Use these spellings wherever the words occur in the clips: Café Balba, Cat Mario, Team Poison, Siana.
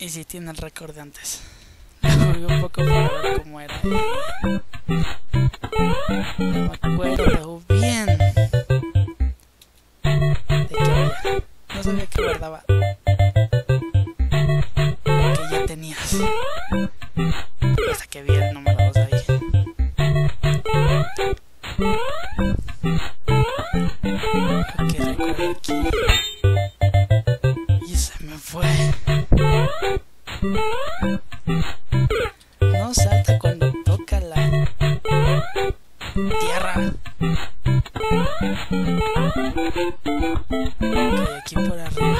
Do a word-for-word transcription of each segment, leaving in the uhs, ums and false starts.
Y si tiene el récord de antes. Jugué un poco para ver cómo era. No me acuerdo bien. De que había. No sabía que guardaba. Que ya tenías. Hasta que vi el número dos ahí. Creo que recuerdo aquí. Y se me fue. No salta cuando toca la tierra. Ok, aquí por arriba.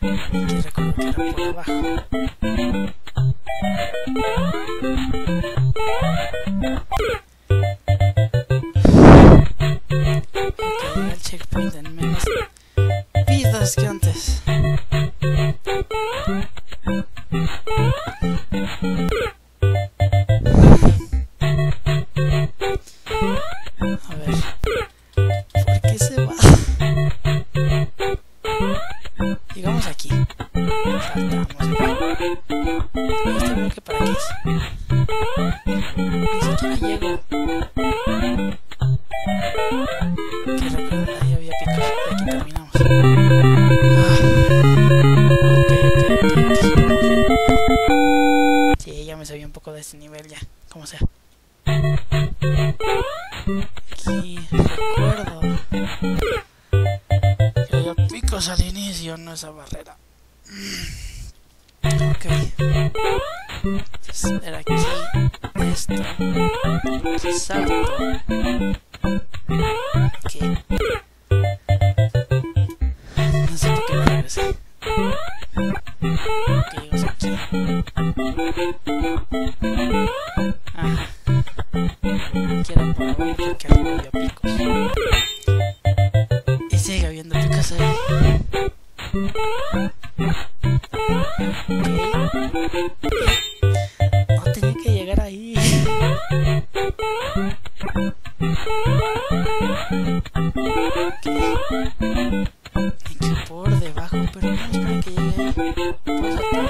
Aquí recuerdo que era por abajo. Hay que llegar al checkpoint en menos vidas que antes. Al inicio, no esa barrera. Ok, entonces era aquí esto, salto aquí, no sé por qué me regresé. Ok, llego aquí. Ajá, aquí era por abajo, porque arriba había picos. Sigue habiendo picos ahí. Ok. No tenía que llegar ahí. Ok. Aquí por debajo, pero no es para que llegue. Vamos atrás.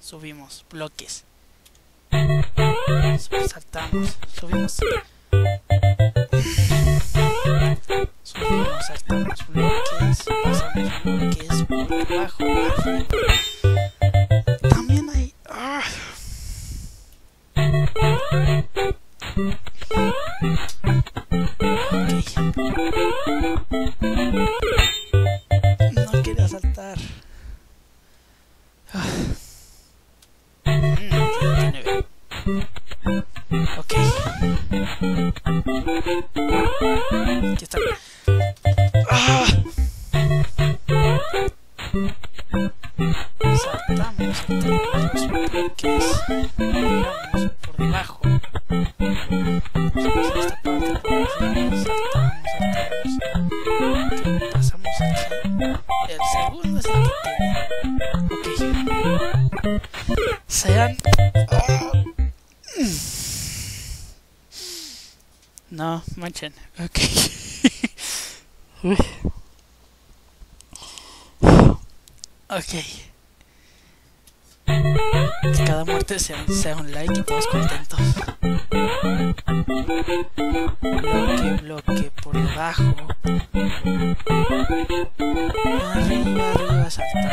Subimos bloques. saltamos, subimos, subimos, saltamos bloques, pasamos bloques por debajo, por frente. También hay... ¡Ah! Okay. No quería saltar. Ah. Ok. Aquí está. ¡Ah! Saltamos, saltamos bloques, saltamos por debajo. Pasamos esta parte, saltamos, saltamos. Okay, pasamos aquí. El segundo es el que tiene. Ok. Sean. No, manchen. Ok. Ok. Cada muerte sea, sea un like y todos contentos. Bloque, bloque, por debajo. Arriba, arriba, saltamos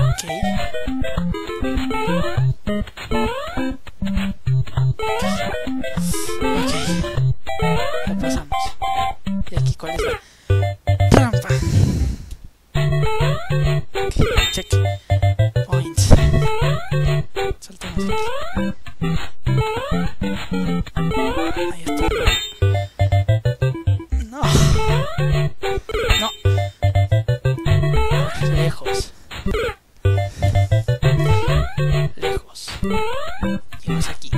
ok. Ok, la pasamos. ¿Y aquí cuál es la trampa? Ok, check points. Saltamos aquí. Ahí está. No, no, lejos. Lejos. Llegamos aquí.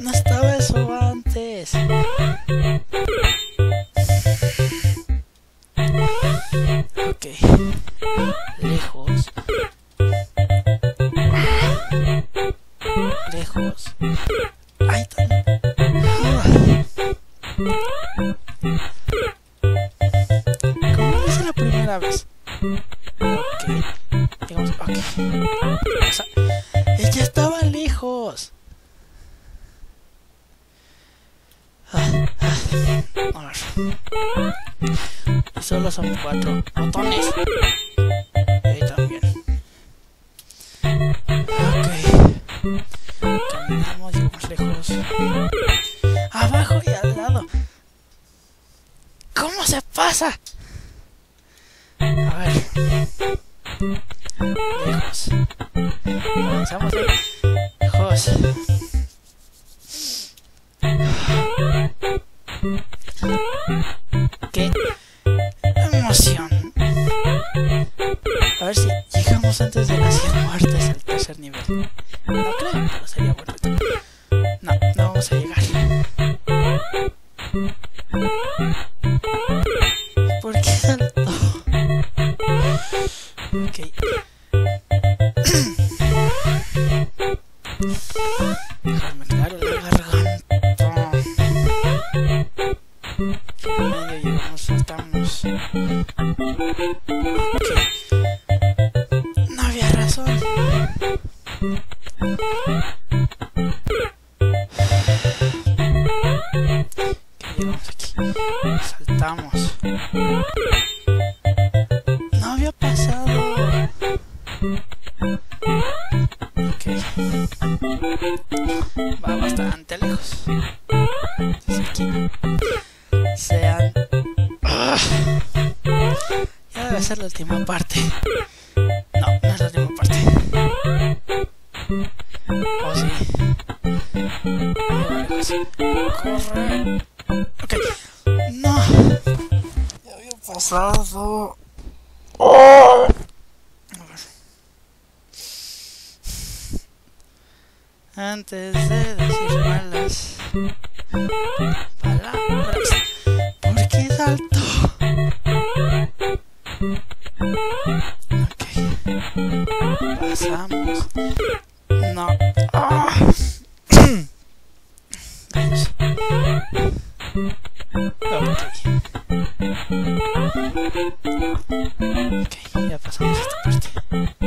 No estaba eso antes. Ok. Lejos. Lejos. Ahí está. Como lo hice la primera vez. Ok. Digamos, ok. O sea, ella estaba lejos. Y solo son cuatro botones. Ahí también. Ok. Caminamos, llegamos lejos. Abajo y al lado. ¿Cómo se pasa? A ver. Lejos. Avanzamos lejos. ¡Qué emoción! A ver si llegamos antes de las cien muertes al tercer nivel. No creo, pero sería bueno. No, no vamos a llegar. ¿Por qué saltó? Ok. Déjame claro la garganta. Medio llegamos, saltamos. Ok. No había razón. Que llegamos aquí. Saltamos. No había pasado. Ok. Va bastante lejos. Es aquí. Sean. ¡Ugh! Ya debe ser la última parte. No, no es la última parte. Oh, sí. Corre. Ok. No. Ya había pasado. ¡Oh! Antes de decir malas palabras, ¿por qué saltó? Ok, pasamos. No. ¡Oh! Ok, ya pasamos esta parte.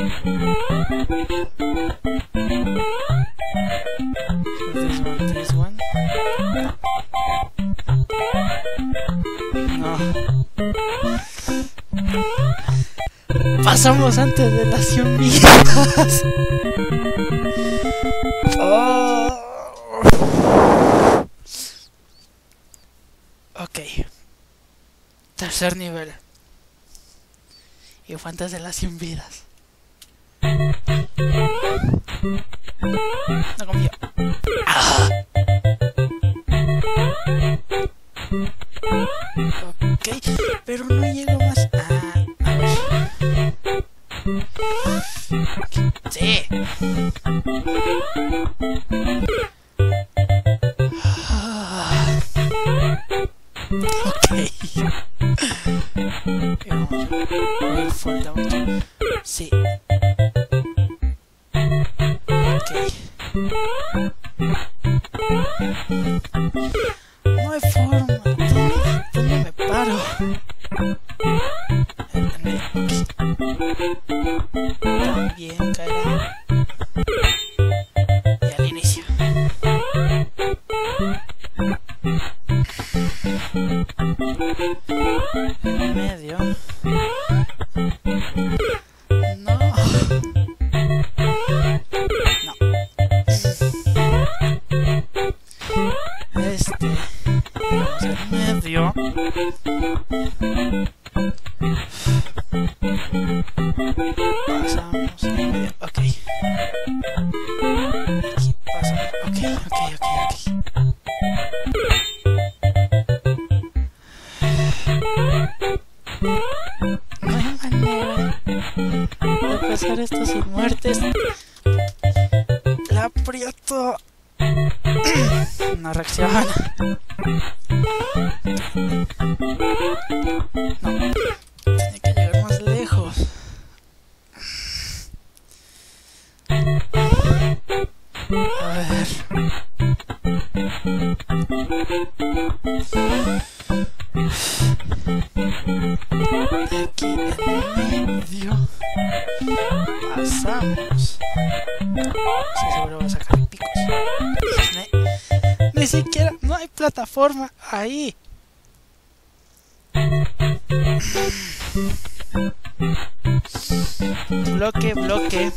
pasamos antes de las cien vidas. Oh. Ok. Tercer nivel. Y fue antes de las cien vidas. No confío. Ah. Ok, pero no llego más. Ah, ah. Sí. Ah. Ok. Fall down. Sí. No hay forma. ¿Dónde, dónde me paro? También caerá. Y al inicio. En el medio. Pasamos en medio, ok. Aquí pasamos, ok, ok, ok, ok. No hay manera de pasar esto sin muertes. La aprieto. No reacciona. No. Tiene que llegar más lejos. A ver. Aquí en medio. Pasamos. Sí, seguro va a sacar picos. Ni siquiera, no hay plataforma ahí. Bloque, bloque,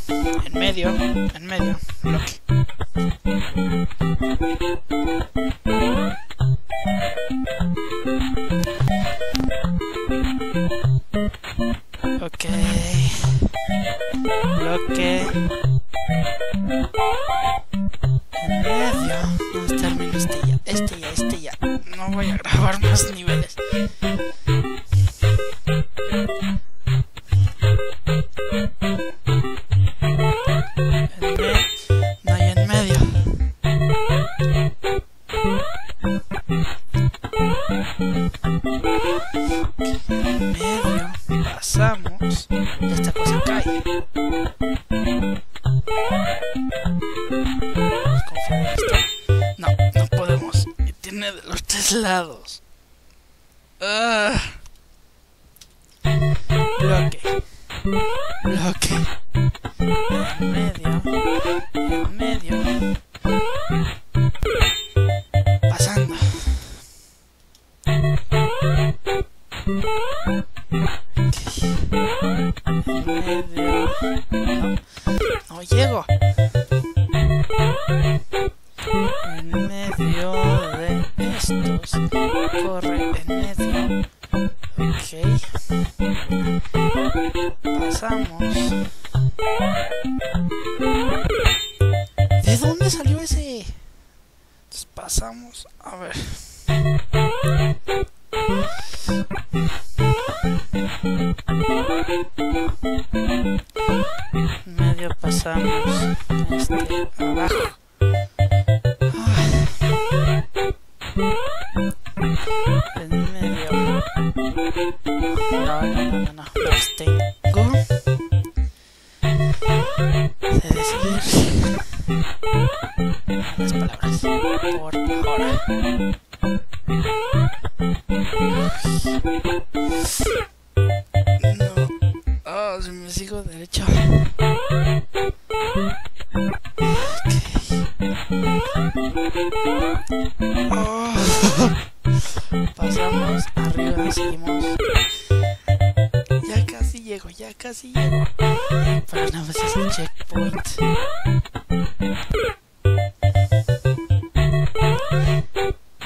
en medio, en medio, bloque. Ok, bloque, en medio. Vamos a terminar este ya, este ya, este ya. No voy a grabar más niveles. Pasamos, esta cosa cae. No, no podemos. Y tiene de los tres lados. Uh. Bloque. Bloque. En medio. En medio. Pasando. No, no llego. En medio de estos. Corre en medio. Ok. Pasamos. ¿De dónde salió ese? Entonces pasamos. A ver. Medio pasamos, este, abajo. En medio. No, no, no, no, no. Abstengo. De decidir. Las palabras. Por ahora. Si me sigo derecho. Okay. Oh. Pasamos arriba, seguimos. Ya casi llego, ya casi. casi llego. Pero nada más es un checkpoint.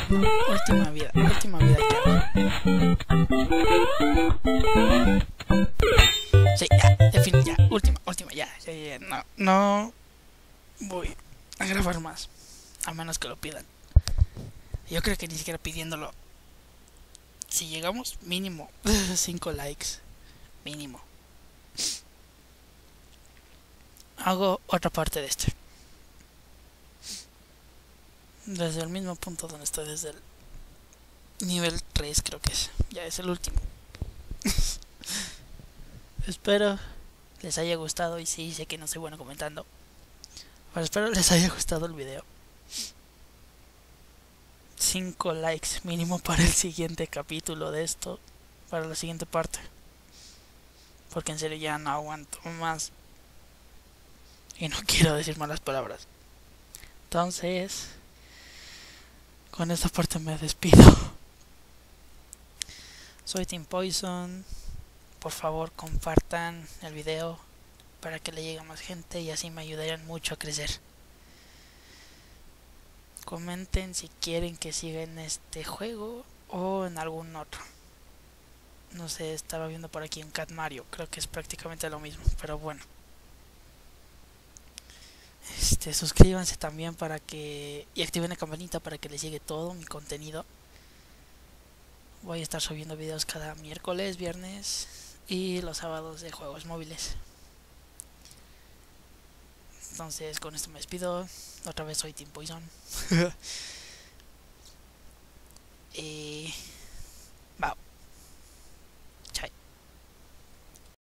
No, última vida, última vida ya. Sí, ya, definitivamente, ya, última, última, ya, ya, ya, no, no voy a grabar más, a menos que lo pidan. Yo creo que ni siquiera pidiéndolo. Si llegamos, mínimo cinco likes. Mínimo. Hago otra parte de este. Desde el mismo punto donde estoy, desde el nivel tres creo que es. Ya es el último. Espero les haya gustado. Y sí, sé que no soy bueno comentando, pero espero les haya gustado el video. cinco likes mínimo para el siguiente capítulo de esto, para la siguiente parte, porque en serio ya no aguanto más y no quiero decir malas palabras. Entonces, con esta parte me despido. Soy Team Poison. Por favor, compartan el video para que le llegue a más gente y así me ayudarían mucho a crecer. Comenten si quieren que siga en este juego o en algún otro. No sé, estaba viendo por aquí un Cat Mario. Creo que es prácticamente lo mismo, pero bueno. Este, suscríbanse también para que... y activen la campanita para que les llegue todo mi contenido. Voy a estar subiendo videos cada miércoles, viernes y los sábados de juegos móviles. Entonces, con esto me despido. Otra vez soy Team Poison.